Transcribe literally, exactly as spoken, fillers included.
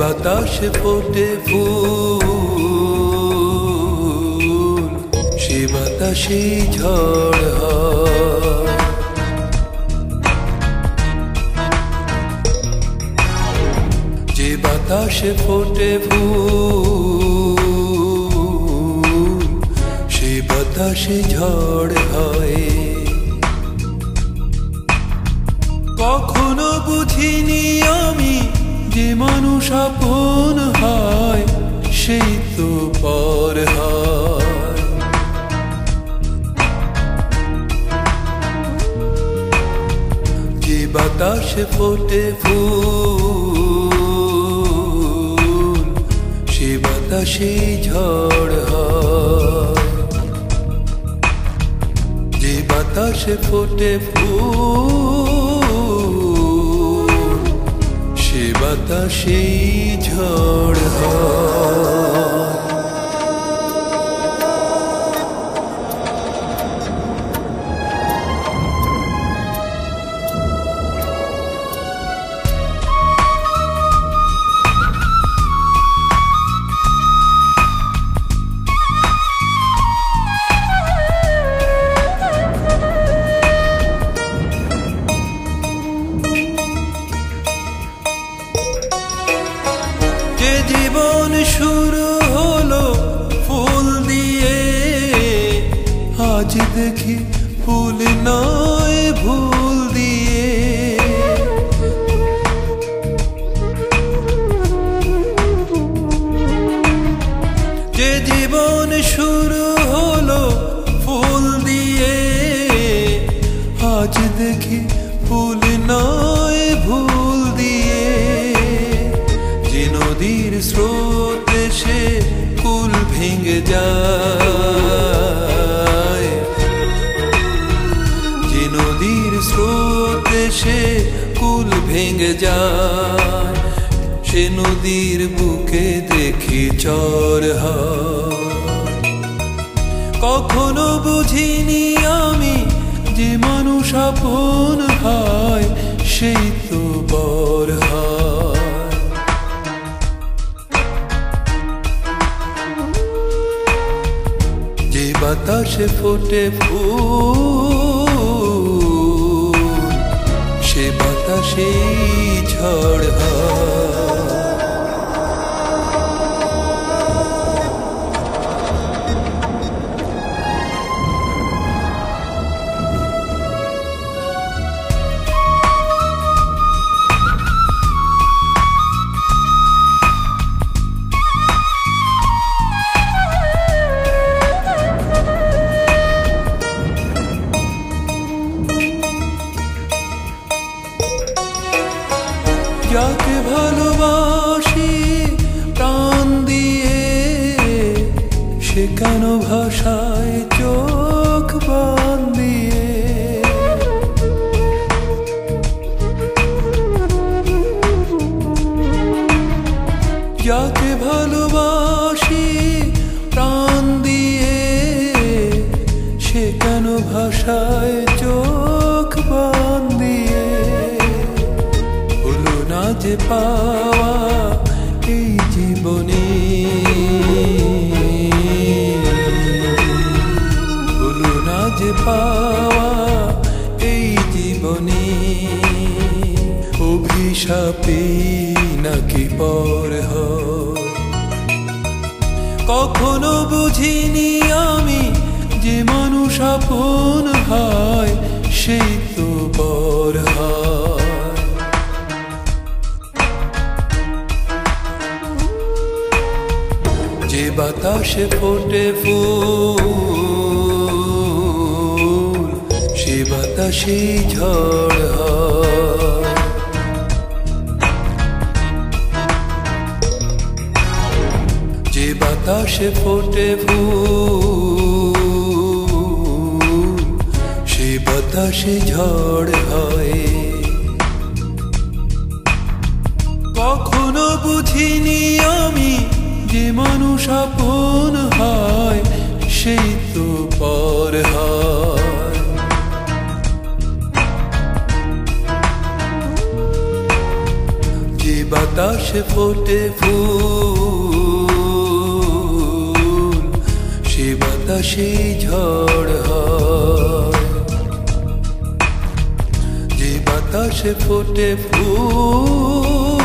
বাতাসে ফোটে ফুল, সে বাতাসে ঝড় হয়। যে বাতাসে ফোটে ফুল, সে বাতাসে ঝড় হয়। কখনো বুঝিনি আমি যে মানুষ আপন হয়, সেই তো পর হয়। যে বাতাসে ফোটে ফুল, সে বাতাসে ঝড় হয়। যে বাতাসে ফোটে ফুল, বাতাসে ঝড় হয়। জীবন শুরু হলো ফুল দিয়ে, আজ দেখি ফুল নয় ভুল দিয়ে। যে জীবন শুরু হলো ফুল দিয়ে, আজ দেখি ফুল নয় ভুল দিয়ে। নদীর স্রোত সে কুল ভেঙে যায়, যে নদীর স্রোত সে কুল ভেঙে যায়। সে নদীর বুকে দেখি চর হয়। কখনো বুঝিনি আমি যে মানুষ আপন হয়, সেই তো বর হয়। বাতাসে ফোটে ফুল, সে বাতাসে ঝড় হয়। যাকে ভালোবাসি প্রাণ দিয়ে, সে কেন ভাষায় চোখ বান দিয়ে। যাকে ভালোবাসি প্রাণ দিয়ে, সে কেন ভাষায় চোখ বান দিয়ে। যে পাওয়া এই জীবনে ভুলো না, যে পাওয়া এই জীবনে। অভিশাপে নাকি পর হয়। কখনো বুঝিনি আমি যে মানুষ আপন হয়, সেই তো পর হয়। যে বাতাসে ফোটে ফুল, সে বাতাসে ঝড় হয়। যে বাতাসে ফোটে ফুল, সে বাতাসে ঝড় হয়। কখনো বুঝিনি আমি যে মানুষ আপন হয়, সেই তো পর হয়। যে বাতাসে ফোটে ফুল, সে বাতাসে ঝড় হয়। যে বাতাসে ফোটে ফুল,